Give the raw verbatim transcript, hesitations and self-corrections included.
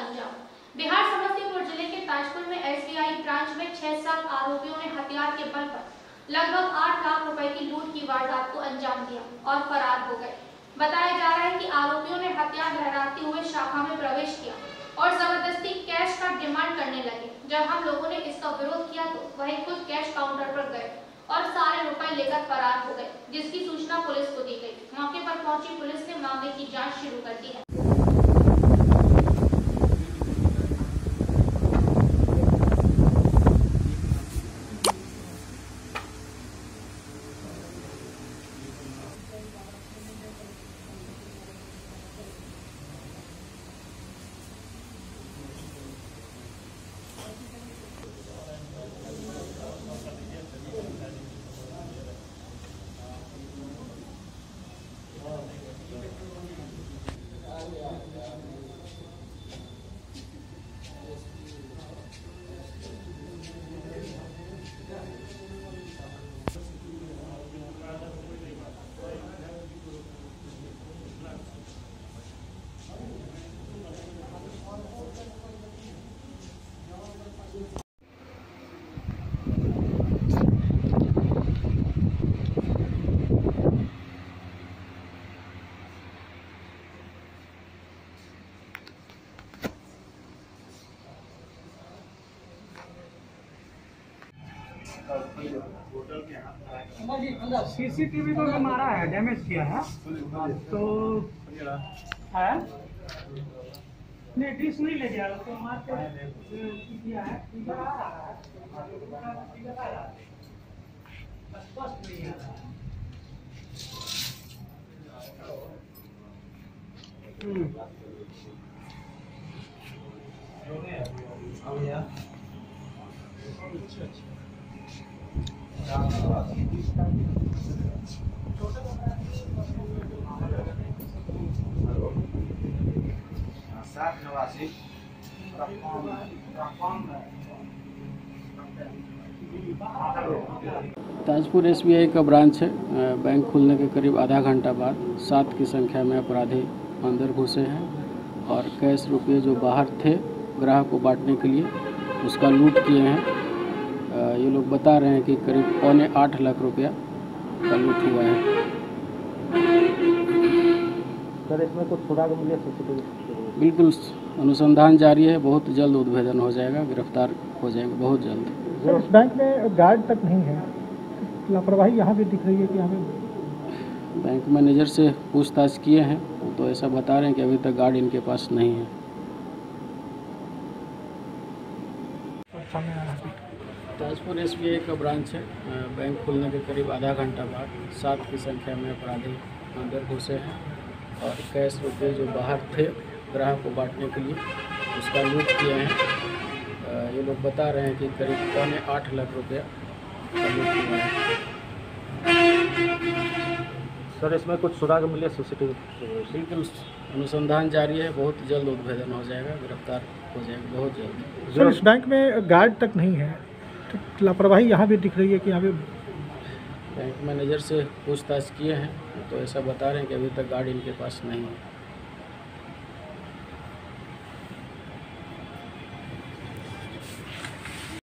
अंजाम। बिहार समस्तीपुर जिले के ताजपुर में एसबीआई ब्रांच में छह सात आरोपियों ने हथियार के बल पर लगभग आठ लाख रुपए की लूट की वारदात को अंजाम दिया और फरार हो गए। बताया जा रहा है कि आरोपियों ने हथियार लहराते हुए शाखा में प्रवेश किया और जबरदस्ती कैश का डिमांड करने लगे। जब हम लोगों ने इसका विरोध किया तो वह खुद कैश काउंटर पर गए और सारे रुपए लेकर फरार हो गए, जिसकी सूचना पुलिस को दी गई। मौके पर पहुंची पुलिस ने मामले की जांच शुरू कर दी है। सीसीटीवी को मारा है, डैमेज किया है तो है नहीं, डिश नहीं ले गया तो मार के किया है। स्पष्ट नहीं आ रहा। अच्छा अच्छा सात नवासी ताजपुर एसबीआई का ब्रांच है। बैंक खुलने के करीब आधा घंटा बाद सात की संख्या में अपराधी अंदर घुसे हैं और कैश रुपये जो बाहर थे ग्राहक को बांटने के लिए उसका लूट किए हैं। ये लोग बता रहे हैं कि करीब पौने आठ लाख रुपया का लूट हुआ है। सर इसमें कुछ थोड़ा मिले सकते? बिल्कुल, अनुसंधान जारी है। बहुत जल्द उद्भेदन हो जाएगा, गिरफ्तार हो जाएंगे बहुत जल्द। इस बैंक में गार्ड तक नहीं है, लापरवाही यहाँ भी दिख रही है कि हमें। बैंक मैनेजर से पूछताछ किए हैं तो ऐसा बता रहे हैं कि अभी तक गार्ड इनके पास नहीं है। ताजपुर एसबीआई का ब्रांच है। बैंक खुलने के करीब आधा घंटा बाद सात की संख्या में अपराधी अंदर घुसे हैं और कैश रुपये जो बाहर थे ग्राहक को बांटने के लिए उसका लूट किए हैं। ये लोग बता रहे हैं कि करीब पौने आठ लाख रुपया का लूट हुआ है। सर इसमें कुछ सुराग मिले सीसीटीवी? बिल्कुल, अनुसंधान जारी है। बहुत जल्द उद्भेदन हो जाएगा, गिरफ्तार हो जाएगा बहुत जल्द। सर इस बैंक में गार्ड तक नहीं है, लापरवाही यहाँ भी दिख रही है कि यहाँ पे। बैंक मैनेजर से पूछताछ किए हैं तो ऐसा बता रहे हैं कि अभी तक गार्ड इनके पास नहीं है।